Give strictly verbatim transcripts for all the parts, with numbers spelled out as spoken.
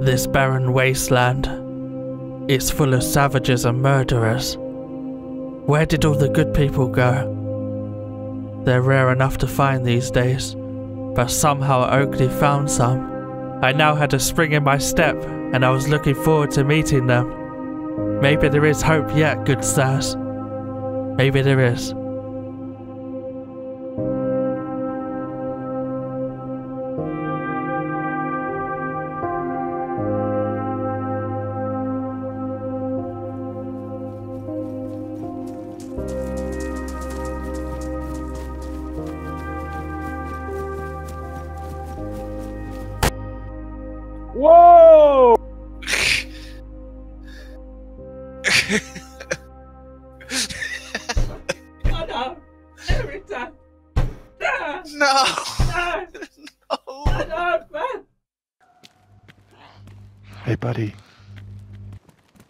This barren wasteland is full of savages and murderers. Where did all the good people go? They're rare enough to find these days, but somehow Oakley found some. I now had a spring in my step, and I was looking forward to meeting them. Maybe there is hope yet, good sirs. Maybe there is.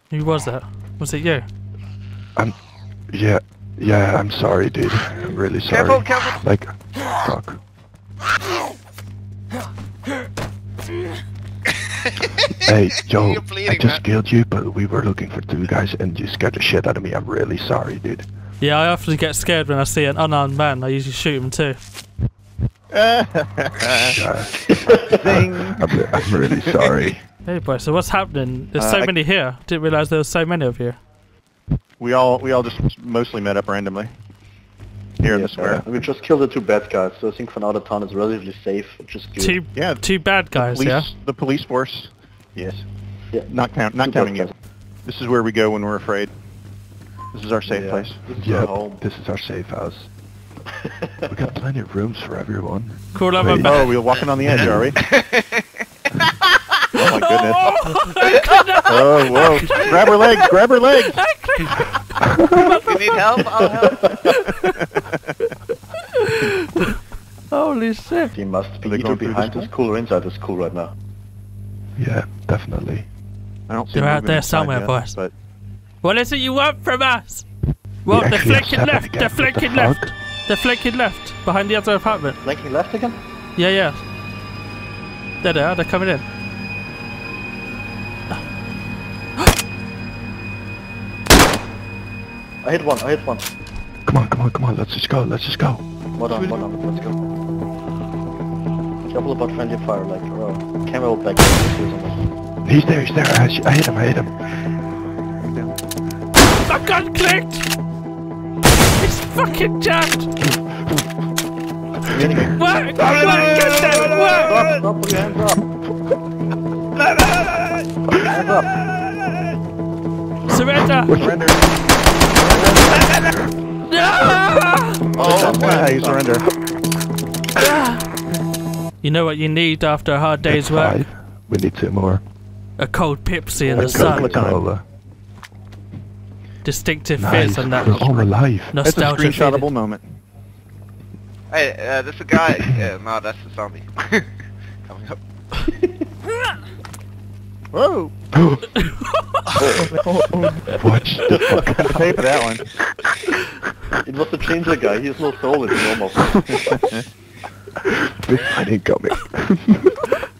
Who was that? Was it you? I'm... Yeah. Yeah, I'm sorry, dude. I'm really sorry. Careful, careful. Like... Fuck. Hey, Joe, bleeding, I just man. killed you, but we were looking for two guys and you scared the shit out of me. I'm really sorry, dude. Yeah, I often get scared when I see an unarmed man. I usually shoot him too. uh, I'm, I'm really sorry. Hey boy, so what's happening? There's uh, so I, many here. Didn't realize there was so many of you. We all we all just mostly met up randomly. Here yeah, in the square. Uh, we just killed the two bad guys, so I think for now the town is relatively safe, which is good. Two, yeah, two bad guys, the police, yeah? The police force. Yes. Yeah. Not, count, not counting you. This is where we go when we're afraid. This is our safe yeah. place. This is yeah, our home. This is our safe house. We got plenty of rooms for everyone. Cool, I'm a oh, we're walking on the edge, are we? Oh my goodness. Oh, oh whoa. Grab her legs, grab her legs. You need help? I'll help. Holy shit. He must be either behind this school or inside the school right now. Yeah, definitely. I don't They're out there somewhere, yet, boys. But... What is it you want from us? Well, we they're flanking left, they're flanking the left. They're flanking left, behind the other apartment. Flanking left again? Yeah, yeah. There they are, they're coming in. I hit one, I hit one. Come on, come on, come on, let's just go, let's just go. What on, what on, let's go. Double about friendly fire, like, oh, Camel back. He's there, he's there, I, I hit him, I hit him. I got clicked! He's fucking jammed! Work! Work! Get them! Work! Stop, put your hands up! Hands up! Surrender! Surrender! No! Oh, okay. You surrender. You know what you need after a hard day's work? We need two more. A cold Pepsi in a the sun. Cola. Distinctive nice. fizz on that. All alive. Nostalgia. It's a screenshotable moment. Hey, uh, this is a guy. uh, no, that's a zombie. Coming up. Whoa! Watch the fuck out. Pay for that one. It was the changer guy, he has no soul in him almost. This I didn't got me.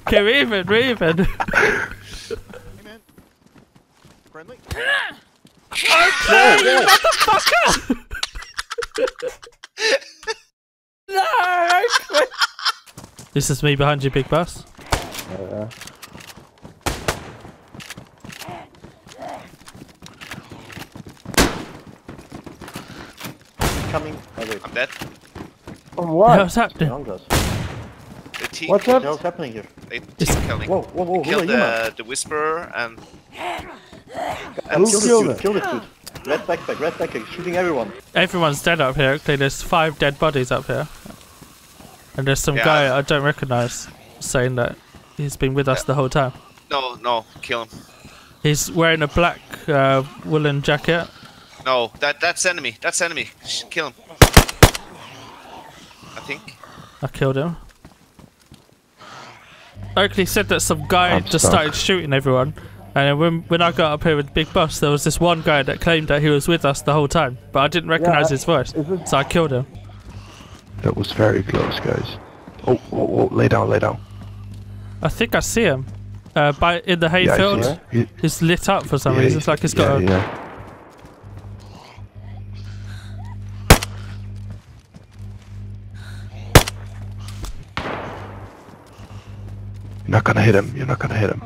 Okay, we're even, we're even. Amen. Friendly? Okay, motherfucker! No, I quit. This is me behind you, Big Boss. Uh, Coming. Oh, I'm dead. Oh, what? What's happening? The team What's up? What's happening here? They team killing. Whoa, whoa, whoa! They killed the, the Whisperer and. and Who killed it? Killed it, dude. Red backpack, red backpack, shooting everyone. Everyone's dead up here. Okay, there's five dead bodies up here, and there's some yeah. guy I don't recognize saying that he's been with us yeah. the whole time. No, no, kill him. He's wearing a black uh, woolen jacket. No, that that's enemy. That's enemy. Kill him. I think. I killed him. Oakley said that some guy I'm just stuck. started shooting everyone, and when when I got up here with Big Boss, there was this one guy that claimed that he was with us the whole time, but I didn't recognise yeah, his voice, so I killed him. That was very close, guys. Oh, oh, oh, lay down, lay down. I think I see him. Uh, by in the hayfield, yeah, yeah. It's lit up for some yeah, reason. It's like it's got. Yeah, a... yeah. You're not gonna hit him. You're not gonna hit him.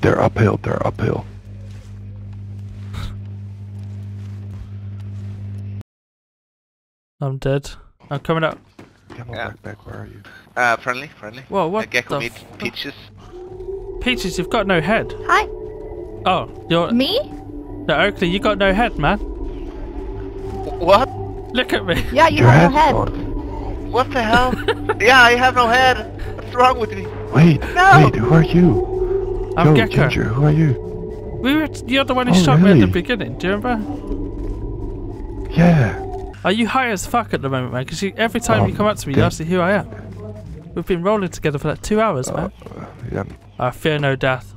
They're uphill. They're uphill. I'm dead. I'm coming up. Camel yeah. back, back, where are you? Uh, friendly, friendly. Whoa, what uh, Gekko the f Peaches. Peaches, you've got no head. Hi. Oh, you're... Me? No, Oakley, you got no head, man. What? Look at me. Yeah, you Your have no head. Gone. What the hell? Yeah, I have no head. What's wrong with me? Wait, no! wait, who are you? I'm Yo, Gekko. Ginger, who are you? We were t you're the one who oh, shot really? me at the beginning, do you remember? Yeah. Are you high as fuck at the moment, man? Because every time um, you come up to me, you ask me who I am. We've been rolling together for like two hours, uh, man. Uh, yeah. I fear no death.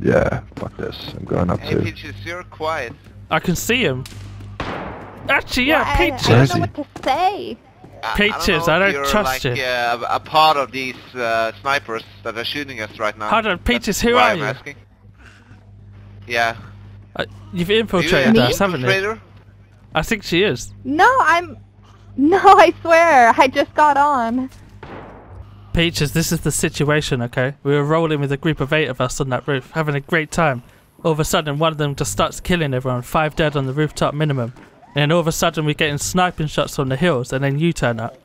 Yeah, fuck this. I'm going up hey, too. Peaches, you're quiet. I can see him. Actually, yeah, well, Peaches. I, I don't know what to say. Peaches, I don't, I don't trust like, you. Uh, a part of these uh, snipers that are shooting us right now. Hold on, Peaches, who are I'm you? Asking. Yeah. Uh, you've infiltrated you us, haven't you? I think she is. No, I'm... No, I swear. I just got on. Peaches, this is the situation, okay? We were rolling with a group of eight of us on that roof, having a great time. All of a sudden, one of them just starts killing everyone. Five dead on the rooftop minimum. And then all of a sudden, we're getting sniping shots from the hills, and then you turn up.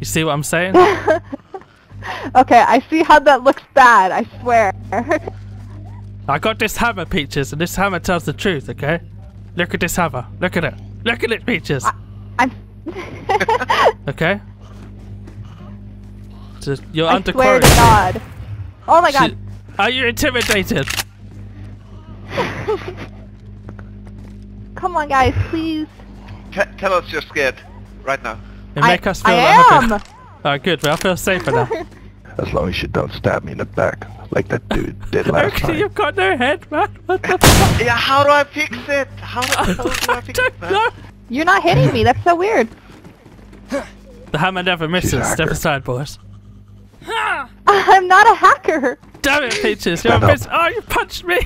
You see what I'm saying? Okay, I see how that looks bad, I swear. I got this hammer, Peaches, and this hammer tells the truth, okay? Look at this hammer. Look at it. Look at it, Peaches. I, I'm. Okay. Just, you're I under swear to God. Oh my God. She, are you intimidated? Come on, guys, please. T tell us you're scared right now. And make I, us feel I like am. Alright, good. Well, I feel safer now. As long as you don't stab me in the back like that dude did last time. Okay, you've got no head, man. What the fuck? Yeah, how do I fix it? How do I, how do I fix it, man? You're not hitting me. That's so weird. The hammer never misses. Step aside, boys. I'm not a hacker. Damn it, Peaches. You're a bitch. Oh, you punched me.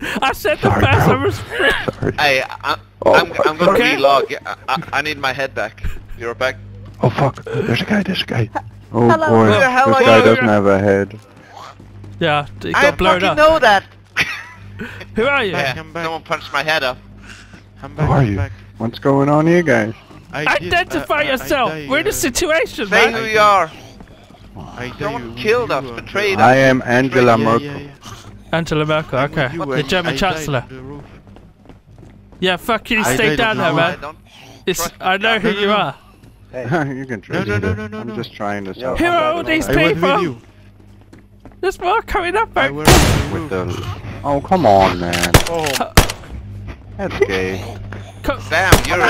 I said the fast I was free. Hey, I'm, oh, I'm, I'm gonna okay. relog. I, I, I need my head back. You're back. Oh, fuck. There's a guy. There's a guy. Oh Hello. boy, Where the hell this are guy you? doesn't have a head. Yeah, it got I blown up. I fucking know that! Who are you? Yeah, someone punched my head up. I'm back, Who are I'm you? Back. What's going on here, guys? I Identify did, uh, yourself! I, I, I, We're in a situation, Say man! Say who you are! Someone killed us, betrayed us! I am Angela Merkel. Yeah, yeah, yeah. Angela Merkel, okay. The German I Chancellor. The yeah, fuck you, I stay down there, man. I know who you are. Hey. You can trade no, no, no, no, no, I'm no. just trying to sell. Who are all these I people? There's more coming up, mate. With the... Oh, come on, man. Oh. That's gay. Damn, you're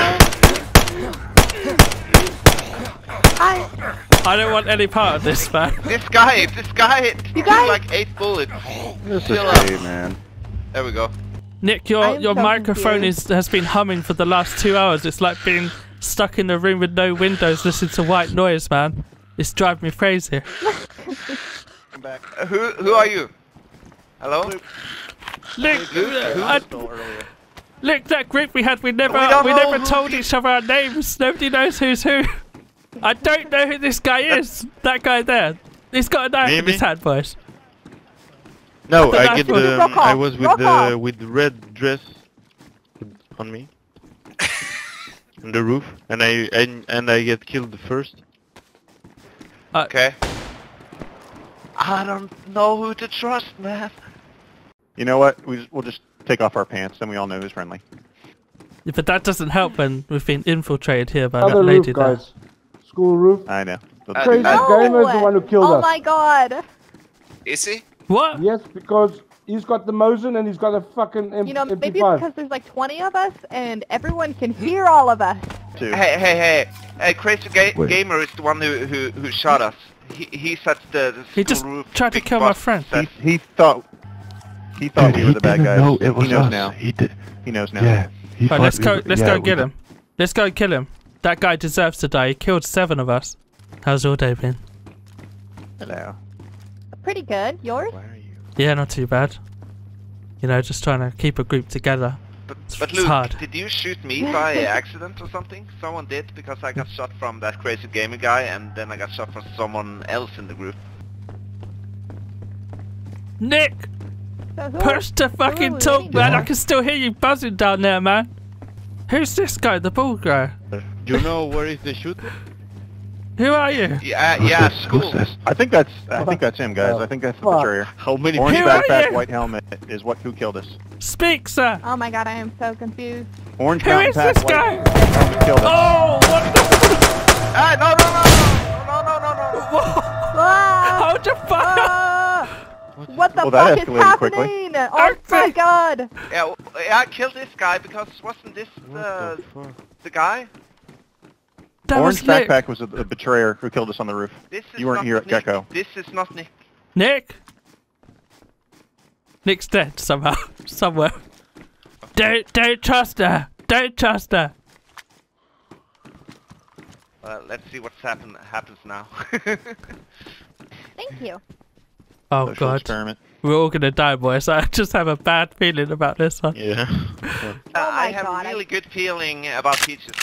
I... I don't want any part of this, man. This guy, this guy, you guys? like eight bullets. This is gay, man. There we go. Nick, your, your microphone is, has been humming for the last two hours. It's like being... stuck in a room with no windows listening to white noise, man. It's driving me crazy. I'm back. Uh, who who are you? Hello? Luke. Luke, Luke, uh, I, Luke that group we had, we never we, we never told each other our names. Nobody knows who's who. I don't know who this guy is. That guy there. He's got a knife Maybe. in his hand, boys. No, I, I get the, um, I was with the uh, with the red dress on me. On the roof, and I and, and I get killed first. Uh, okay. I don't know who to trust, man. You know what? We just, we'll just take off our pants, and we all know who's friendly. Yeah, but that doesn't help when we've been infiltrated here by Other that lady roof, guys. there. School roof. I know. Uh, Crazy Gamer is the one who killed oh us. Oh my God. Is he? What? Yes, because. He's got the Mosin and he's got a fucking M P five. You know, maybe it's because there's like twenty of us and everyone can hear all of us. Two. Hey, hey, hey. Hey, Crazy Ga Wait. Gamer is the one who who, who shot us. He, he set the, the He just roof tried to kill my friend. He, he thought... He thought Dude, we were the bad guys. No, it was He knows us. now. He, did. he knows now. Yeah. He right, let's go, let's yeah, go get him. Did. Let's go kill him. That guy deserves to die. He killed seven of us. How's your day been? Hello. Pretty good. Yours? Where are you? Yeah, not too bad. You know, just trying to keep a group together. But, but Luke, hard. Did you shoot me by accident or something? Someone did, because I got shot from that Crazy Gamer guy, and then I got shot from someone else in the group. Nick! Push to fucking talk, man! I can still hear you buzzing down there, man! Who's this guy, the bald guy? Do you know where is the shooter? Who are you? Yeah, yeah, school. I think that's, I think that's him, guys. I think that's the betrayer. How many orange backpack, white helmet is what who killed us. Speak, sir. Oh my god, I am so confused. Orange who is this guy? Oh, what the? Hey, no, no, no, no, no, no, no, no. Hold your fire. What the fuck is happening? Oh my god. Yeah, I killed this guy because wasn't this the the guy? That Orange was backpack was a, a betrayer who killed us on the roof. This is you weren't here at Gekko. This is not Nick. Nick! Nick's dead somehow. Somewhere. Don't, don't trust her. Don't trust her. Uh, let's see what's happened. Happens now. Thank you. Oh Social god. Experiment. We're all gonna die, boys. I just have a bad feeling about this one. Yeah. uh, oh I have god, a really I... good feeling about Peaches.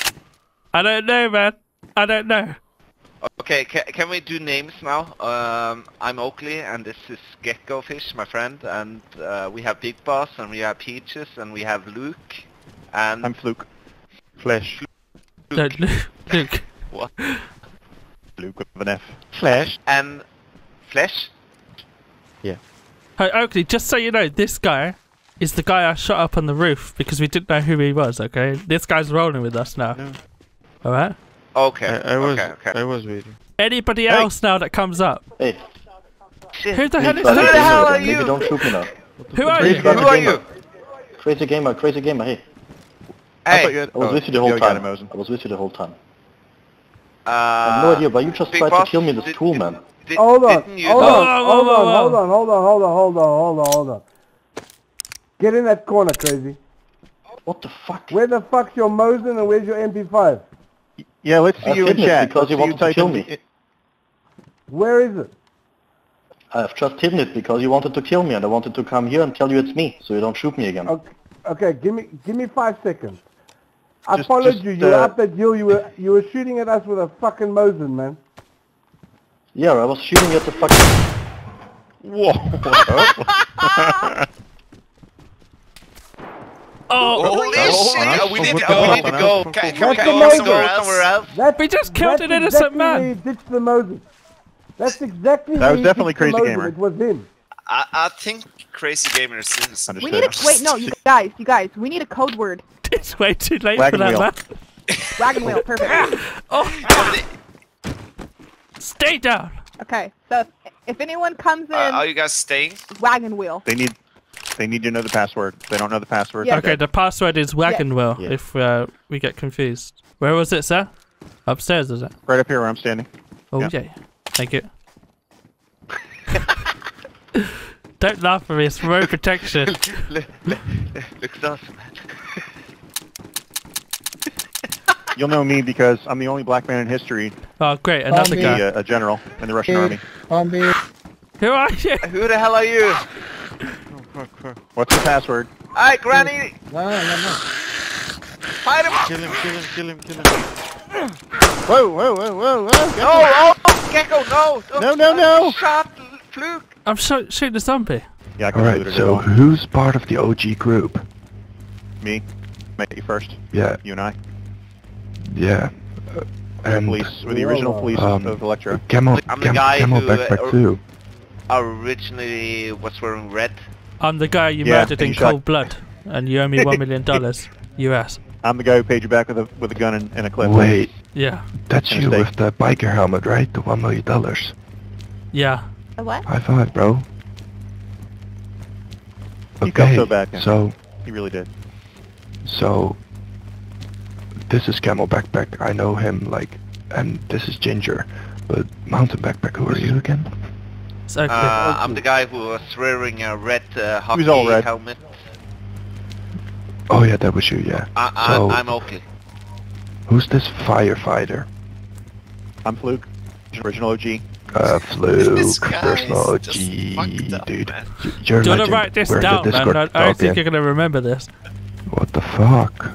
I don't know, man. I don't know. Okay, can, can we do names now? Um, I'm Oakley, and this is Gekko Fish, my friend, and uh, we have Big Boss, and we have Peaches, and we have Luke, and... I'm Fluke. Flesh. Luke. No, Luke. What? Luke with an F. Flesh. And... Flesh? Yeah. Hey, Oakley, just so you know, this guy... is the guy I shot up on the roof, because we didn't know who he was, okay? This guy's rolling with us now. No. All right. Okay. I, I was. Okay, okay. I was waiting. Anybody hey. else now that comes up? Hey. Shit. Who the hell is that? Who the hell are you? Maybe don't shoot me now. Who are you? Who are you? Crazy Gamer. Crazy Gamer. Hey. Hey. I, you had, I was oh, with you the whole time, Mosin. I was with you the whole time. Uh, I have no idea, but you just tried boss, to kill me with this tool, man. Hold on. Hold on. Hold on. Hold on. Hold on. Hold on. Hold on. Hold on. Hold on. Get in that corner, Crazy. What the fuck? Where the fuck's your Mosin and where's your M P five? Yeah, let's see I you in chat. Because you wanted to kill me. It. Where is it? I've just hidden it because you wanted to kill me, and I wanted to come here and tell you it's me, so you don't shoot me again. Okay, okay give me give me five seconds. I just, followed just, you. You uh, were up that hill. You were you were shooting at us with a fucking Mosin, man. Yeah, I was shooting at the fucking. Whoa! Oh, holy oh, shit! Oh, we need to go, we need to go. Can, can we go somewhere else? Somewhere else? That's, we just killed an innocent man! That's exactly ditched the Mosin. That's exactly That was definitely Crazy Gamer. It was him. I, I think Crazy Gamer is innocent. We need a- wait, no, you guys, you guys, we need a code word. It's way too late Wagon for that, wheel. man. Wagon wheel, perfect. Oh. Stay down! Okay, so if anyone comes in- uh, Are you guys staying? Wagon wheel. They need- They need to know the password. They don't know the password. Yeah. Okay, the password is Wagon Wheel, yeah. if uh, we get confused. Where was it, sir? Upstairs, is it? Right up here where I'm standing. Oh, yeah. yeah. Thank you. Don't laugh at me, it's for protection. Look, look, look, awesome, man. You'll know me because I'm the only black man in history. Oh, great, another guy. A, a general in the Russian hey, army. Me. Who are you? Who the hell are you? What's the password? Alright, Granny! No, no, no. Fight him! Kill him, kill him, kill him, kill him. Whoa, whoa, whoa, whoa, whoa! No, oh, Gekko, no! Don't no, no, no! Shot, Fluke! I'm so, shooting a zombie. Yeah, I can Alright, so it who's part of the O G group? Me. Make you first. Yeah. You and I. Yeah. Uh, and police. We're the original police um, of Electro. Camel, I'm the guy Camel who backpack uh, too. Originally was wearing red. I'm the guy you yeah, murdered in shot. cold blood, and you owe me one million dollars, U S. I'm the guy who paid you back with a with a gun and, and a clip. Wait. Yeah. That's and you with the biker helmet, right? The one million dollars. Yeah. A what? High five, bro. Okay. You felt so bad. Now. So. He really did. So. This is Camel Backpack. I know him, like, and this is Ginger, but Mountain Backpack. Who are you again? Okay. Uh, I'm the guy who was wearing a red uh, hockey all red. helmet. Oh yeah, that was you, yeah. I, I, so, I'm okay. Who's this firefighter? I'm Fluke, original O G. Uh, Fluke, personal G, up, dude. You're do you want to write this We're down, man? I don't okay. think you're going to remember this. What the fuck?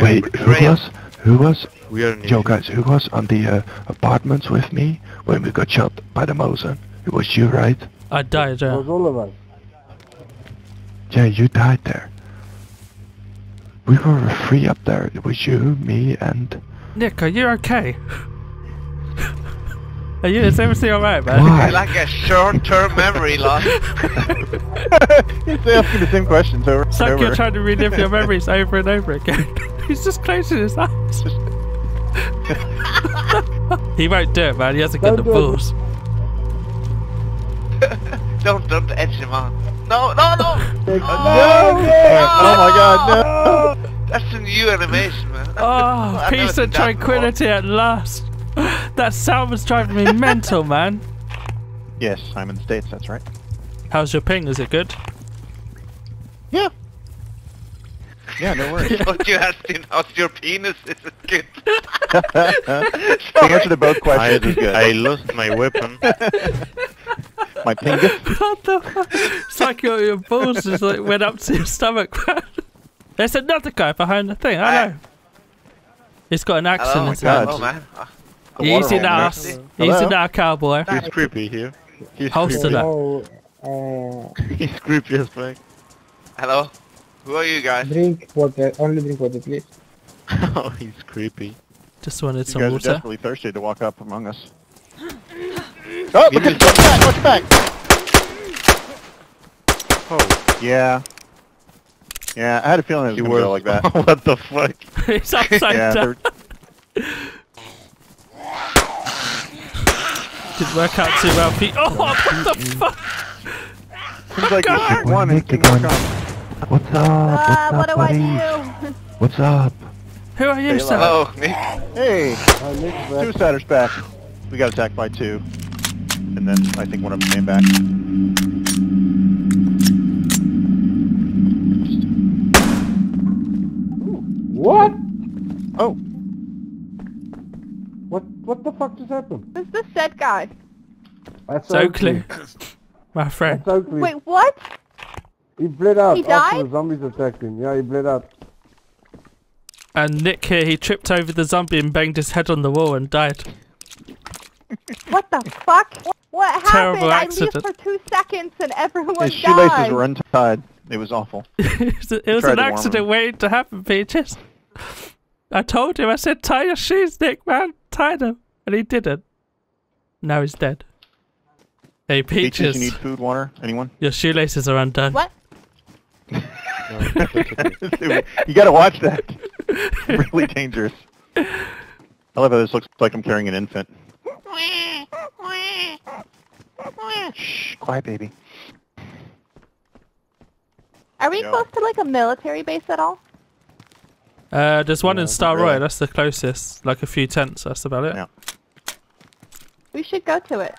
Wait, who Ray was? Who was? We are Yo, guys, who was on the uh, apartments with me when we got shot by the Mosin? It was you, right? I died, yeah. It was all of us. Yeah, you died there. We were free up there. It was you, me, and... Nick, are you okay? Are you, is everything alright, man? Why? Like a short-term memory loss. He's asking the same questions over and over. It's like you're trying to relive your memories over and over again. He's just closing his eyes. He won't do it, man. He hasn't got the balls. Don't, don't edge him on. No, no, no! Oh, no, no! Oh my god, no! That's a new animation, man. Oh, peace and tranquility at last. That sound was driving me mental, man. Yes, I'm in the States, that's right. How's your ping? Is it good? Yeah. Yeah, no worries. What you asking? How's your penis? Is it good? The answer to both questions I, is good. I lost my weapon. My penis. What the fuck? It's like your, your balls just like went up to your stomach, man. There's another guy behind the thing, I know. He's got an axe in his hand. Oh, man. Oh. He's in our, he's in our cowboy. He's creepy here. He's creepy. Oh, uh, he's creepy as fuck. Hello? Who are you guys? Drink water, only drink water please. Oh, he's creepy. Just wanted some water. You guys water. Are definitely thirsty to walk up among us. Oh, look at back, look back! Oh, yeah. Yeah, I had a feeling it was gonna go like that. What the fuck? It's upside yeah, down. Didn't work out too well, Pete. Oh, what the fuck? Seems like you should one and can work on. What's up? Ah, what's up, what buddy? Do I do? What's up? Who are you, sir? Hello, Nick. Hey. Oh, Nick's back. Suicider's back. We got attacked by two. And then I think one of them came back. What? Oh. What what the fuck just happened? Who's the sad guy? That's Oakley. My friend. That's Oakley. Wait, what? He bled out he after died? The zombies attacked him. Yeah, he bled out. And Nick here, he tripped over the zombie and banged his head on the wall and died. What the fuck? What Terrible happened? Accident. I leave for two seconds and everyone died. His shoelaces were untied. It was awful. It was, it was an accident waiting to happen, Peaches. I told him, I said, tie your shoes, Nick, man. Tie them. And he didn't. Now he's dead. Hey, Peaches. Peaches, you need food, water? Anyone? Your shoelaces are undone. What? No, you gotta watch that. It's really dangerous. I love how this looks like I'm carrying an infant. Shh, quiet, baby. Are we Yo. close to like a military base at all? Uh, there's one no, in Star Royal, really. That's the closest. Like a few tents, that's about it. Yeah. We should go to it.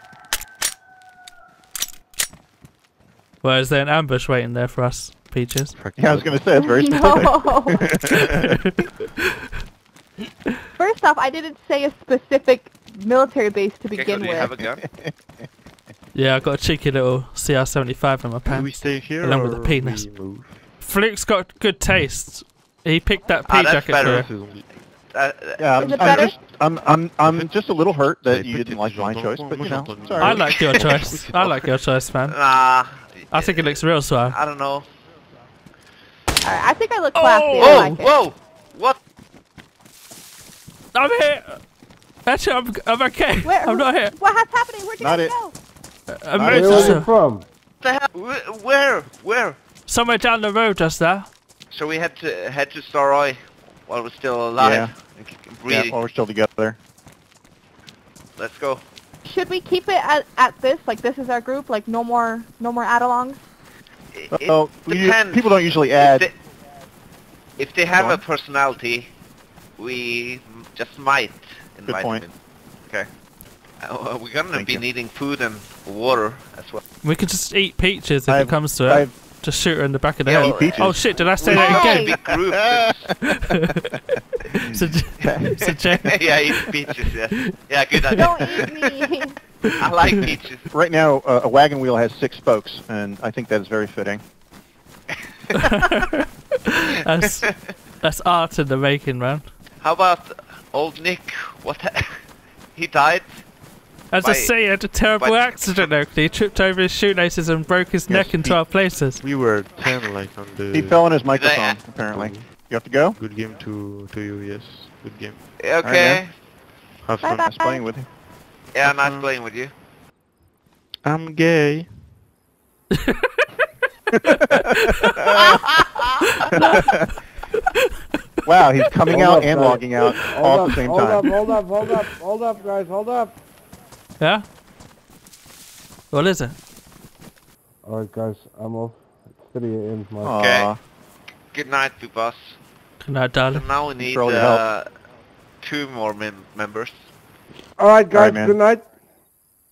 Well, is there an ambush waiting there for us, Peaches? Yeah, I was gonna say, it's very specific. No. First off, I didn't say a specific military base to begin Gekko, do you with. Have a gun? Yeah, I got a cheeky little C R seventy-five in my pants. Do we stay here along with the penis. Fluke's got good taste. He picked that pea ah, jacket for uh, yeah, I'm, I'm, just, I'm, I'm, I'm just a little hurt that you didn't like my choice, but you know, sorry. I like your choice. I like your choice, man. Nah. I think it looks real swag. I don't know. Alright, I think I look classy. Oh, whoa, I like it. Whoa! What? I'm here! Actually, I'm, I'm okay. Where, I'm who, not here. What's happening? Where'd you Not it. go? Uh, Not it. Where are you from? The hell? Where? Where? Somewhere down the road just there. So we had to head to Saroi while we're still alive. Yeah. Breathing. Yeah, while we're still together. Let's go. Should we keep it at, at this? Like this is our group? Like no more no more add-alongs? Oh, people don't usually add. If they, if they have Go on. a personality, we just might invite Good point. them in. Okay. Uh, we're gonna Thank be you. needing food and water as well. We could just eat Peaches if I've, it comes to it. I've, Just shoot her in the back of the yeah, head. Oh shit, did I say that again? so, so check. Yeah, eat peaches. Yeah, yeah, good idea. Don't eat me. I like peaches. Right now, uh, a wagon wheel has six spokes, and I think that is very fitting. that's, that's art in the making, man. How about old Nick? What? He died. As by, I say, he had a terrible accident, Oakley. He tripped over his shoelaces and broke his yes, neck in twelve places. We were kind of like on the... He fell on his microphone, apparently. You have to go? Good game to to you, yes. Good game. Okay. Right, yeah. Have fun. Bye, bye. Nice playing with you. Yeah, nice um, playing with you. I'm gay. Wow, he's coming hold out up, and guys. Logging out hold all up, at the same hold time. Hold up, hold up, hold up, hold up, guys, hold up. Yeah? What is it? Alright guys, I'm off. It's three A M Okay. Aww. Good night, Big Boss. Good night, darling. So now we need uh, two more mem members. Alright guys, all right, good night.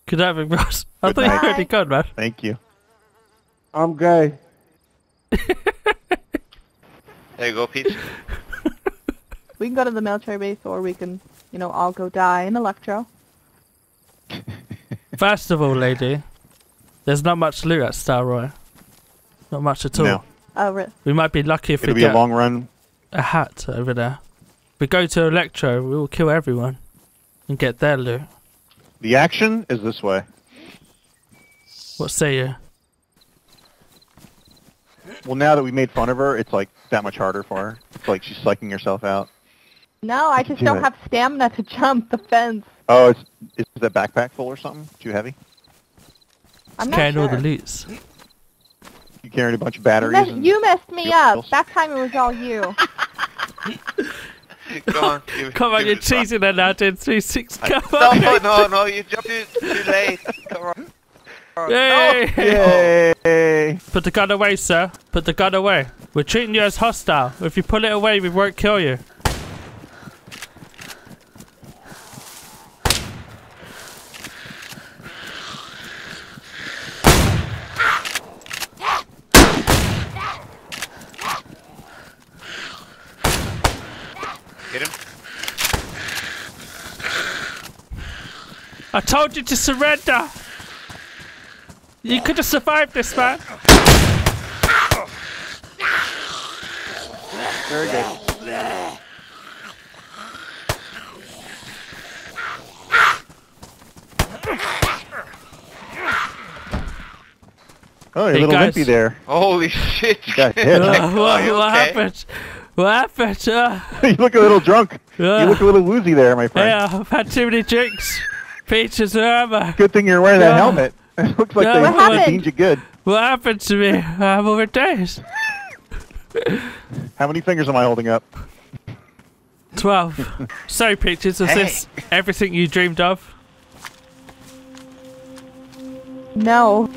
Good night, Big Boss. I thought you were already gone, man. Thank you. I'm gay. There you go, Peach. We can go to the military base or we can, you know, all go die in Electro. First of all, lady, there's not much loot at Star Royal. Not much at all. No. Oh, really? We might be lucky if It'll we get be a, long run. a hat over there. If we go to Electro, we will kill everyone and get their loot. The action is this way. What say you? Well, now that we made fun of her, it's like that much harder for her. It's like she's psyching herself out. No, I just do don't it. have stamina to jump the fence. Oh, is, is that backpack full or something? Too heavy? I'm not carrying sure. all the loot. You carried a bunch of batteries? You messed, you messed me up. Pills. That time it was all you. Come on, give, Come on, you're cheesing that out in three six. Come on. No, no, no, you jumped too, too late. Come on. Yay! No. Yay! Put the gun away, sir. Put the gun away. We're treating you as hostile. If you pull it away, we won't kill you. I told you to surrender! You could have survived this, man! Very good. Oh, you're hey, a little guys. limpy there. Holy shit! You got hit. Uh, what, okay? what happened? What happened? Uh, you look a little drunk. Uh, you look a little woozy there, my friend. Yeah, I've had too many drinks. Peaches, whatever. Good thing you're wearing that uh, helmet. It looks like no, they really deemed you good. What happened to me? I'm overdosed. How many fingers am I holding up? Twelve. So, Peaches, was hey. this everything you dreamed of? No.